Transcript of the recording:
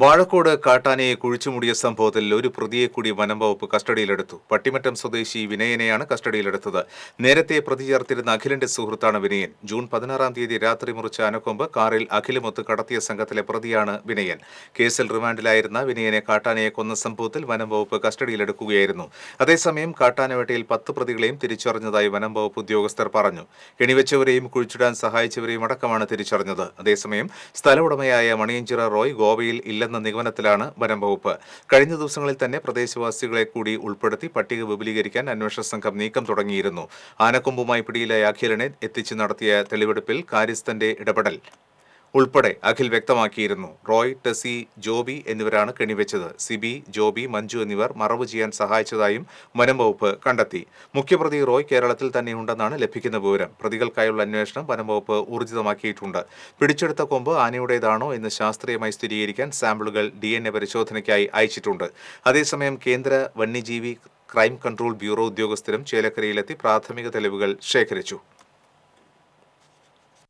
വാഴക്കോട് കാട്ടാനയെ കുഴിച്ചുമൂടിയ സംഭവത്തിൽ ഒരു പ്രതിയെ കൂടി വനം വകുപ്പ് കസ്റ്റഡിയിലെടുത്തു. പട്ടിമറ്റം സ്വദേശി വിനയനെയാണ് കസ്റ്റഡിയിലെടുത്തത്. നേരത്തെ പ്രതി ചേർത്തിരുന്ന അഖിലിന്റെ സുഹൃത്താണ് വിനയൻ. ജൂൺ 16-ാം തീയതി രാത്രി മുറിച്ച ആനക്കൊമ്പ് കാറിൽ അഖിലുമൊത്ത് കടത്തിയ സംഘത്തിലെ പ്രതിയാണ് വിനയൻ. കേസിൽ റിമാൻഡിലായിരുന്ന വിനയനെ കാട്ടാനയെ കൊന്ന സംഭവത്തിൽ വനം വകുപ്പ് കസ്റ്റഡിയിലെടുക്കുകയായിരുന്നു. അതേസമയം കാട്ടാനവേട്ടയിൽ 10 പ്രതികളെയും തിരിച്ചറിഞ്ഞതായി വനം വകുപ്പ് ഉദ്യോഗസ്ഥർ പറഞ്ഞു. കെണിവെച്ചവരെയും കുഴിച്ചിടാൻ സഹായിച്ചവരെയും അടക്കമാണ് തിരിച്ചറിഞ്ഞത്. അതേസമയം സ്ഥല ഉടമയായ മണിയഞ്ചിറ റോയ് ഗോവയിൽ ഇല്ലെന്ന നിഗമനത്തിലാണ് വനം വകുപ്പ്. കഴിഞ്ഞ ദിവസങ്ങളിൽ തന്നെ പ്രദേശവാസികളെ കൂടി ഉൾപ്പെടുത്തി പട്ടിക വിപുലീകരിക്കാൻ അന്വേഷണ സംഘം നീക്കം തുടങ്ങിയിരുന്നു. ആനക്കൊമ്പുമായി പിടിയിലായ അഖിലിനെ എത്തിച്ചു നടത്തിയ തെളിവെടുപ്പിൽ കാര്യസ്ഥന്റെ ഇടപെടൽ ഉൾപ്പെടെ അഖിൽ വ്യക്തമാക്കിയിരുന്നു. റോയ്, ടെസി, ജോബി എന്നിവരാണ് കെണിവെച്ചത്. സിബി, ജോബി, മഞ്ജു എന്നിവർ മറവ് ചെയ്യാൻ സഹായിച്ചതായും വനം വകുപ്പ് കണ്ടെത്തി. മുഖ്യപ്രതി റോയ് കേരളത്തിൽ തന്നെയുണ്ടെന്നാണ് ലഭിക്കുന്ന വിവരം. പ്രതികൾക്കായുള്ള അന്വേഷണം വനം വകുപ്പ് ഊർജിതമാക്കിയിട്ടുണ്ട്. പിടിച്ചെടുത്ത കൊമ്പ് ആനയുടേതാണോ എന്ന് ശാസ്ത്രീയമായി സ്ഥിരീകരിക്കാൻ സാമ്പിളുകൾ DNA പരിശോധനയ്ക്കായി അയച്ചിട്ടുണ്ട്. അതേസമയം കേന്ദ്ര വന്യജീവി ക്രൈം കൺട്രോൾ ബ്യൂറോ ഉദ്യോഗസ്ഥരും ചേലക്കരയിലെത്തി പ്രാഥമിക തെളിവുകൾ ശേഖരിച്ചു.